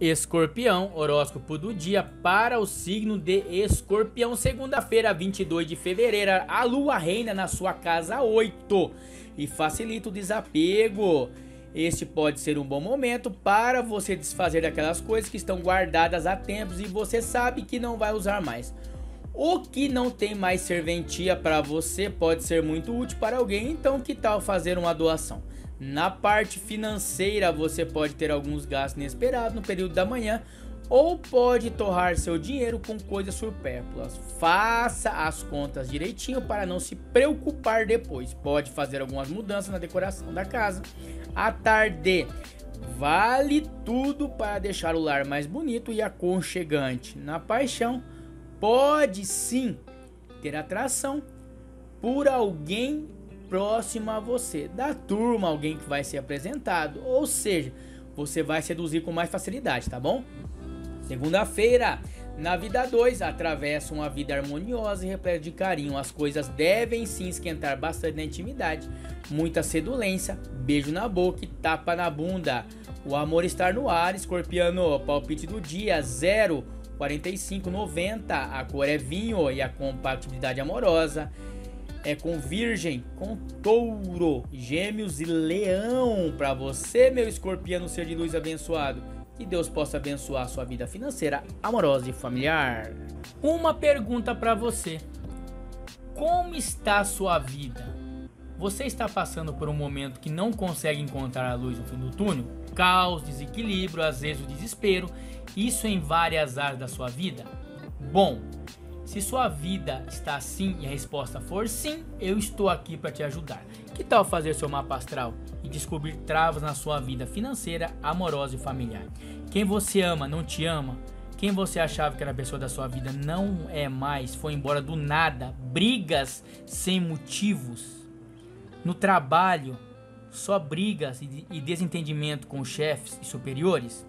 Escorpião, horóscopo do dia para o signo de Escorpião, segunda-feira, 22 de fevereiro, a lua reina na sua casa 8 e facilita o desapego. Este pode ser um bom momento para você desfazer daquelas coisas que estão guardadas há tempos e você sabe que não vai usar mais. O que não tem mais serventia para você pode ser muito útil para alguém, então que tal fazer uma doação? Na parte financeira, você pode ter alguns gastos inesperados no período da manhã ou pode torrar seu dinheiro com coisas supérfluas. Faça as contas direitinho para não se preocupar depois. Pode fazer algumas mudanças na decoração da casa. À tarde, vale tudo para deixar o lar mais bonito e aconchegante. Na paixão, pode sim ter atração por alguém próximo a você, da turma, alguém que vai ser apresentado, ou seja, você vai seduzir com mais facilidade, tá bom? Segunda-feira, na vida 2, atravessa uma vida harmoniosa e repleta de carinho. As coisas devem se esquentar bastante na intimidade, muita sedulência, beijo na boca e tapa na bunda. O amor está no ar, escorpiano. Palpite do dia, 0, 45, 90. A cor é vinho e a compatibilidade amorosa é com Virgem, com Touro, Gêmeos e Leão. Para você, meu escorpião, ser de luz abençoado, que Deus possa abençoar a sua vida financeira, amorosa e familiar. Uma pergunta para você: como está a sua vida? Você está passando por um momento que não consegue encontrar a luz no fim do túnel? Caos, desequilíbrio, às vezes o desespero, isso em várias áreas da sua vida? Bom, se sua vida está assim e a resposta for sim, eu estou aqui para te ajudar. Que tal fazer seu mapa astral e descobrir travas na sua vida financeira, amorosa e familiar? Quem você ama não te ama? Quem você achava que era a pessoa da sua vida não é mais, foi embora do nada, brigas sem motivos. No trabalho, só brigas e desentendimento com chefes e superiores?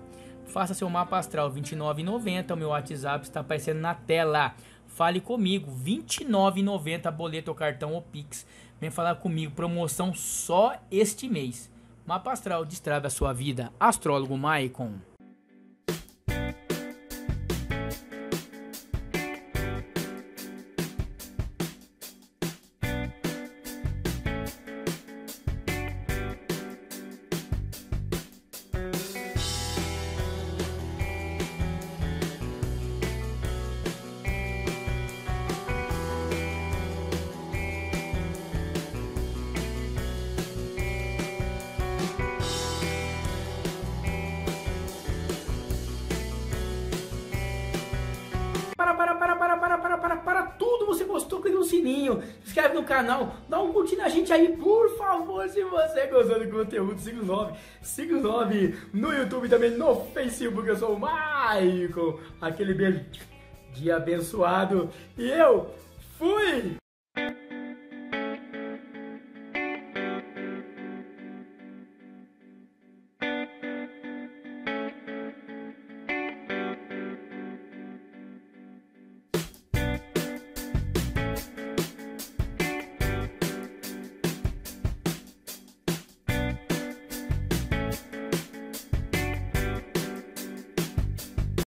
Faça seu mapa astral, 29,90, o meu WhatsApp está aparecendo na tela. Fale comigo, 29,90, boleto ou cartão ou Pix. Vem falar comigo, promoção só este mês. Mapa astral, destrave a sua vida. Astrólogo Maicon. Para tudo, você gostou, clica no sininho, se inscreve no canal, dá um curtir na gente aí, por favor. Se você gostou do conteúdo, siga o 9 no YouTube, também no Facebook. Eu sou o Maicon, aquele beijo de abençoado, e eu fui!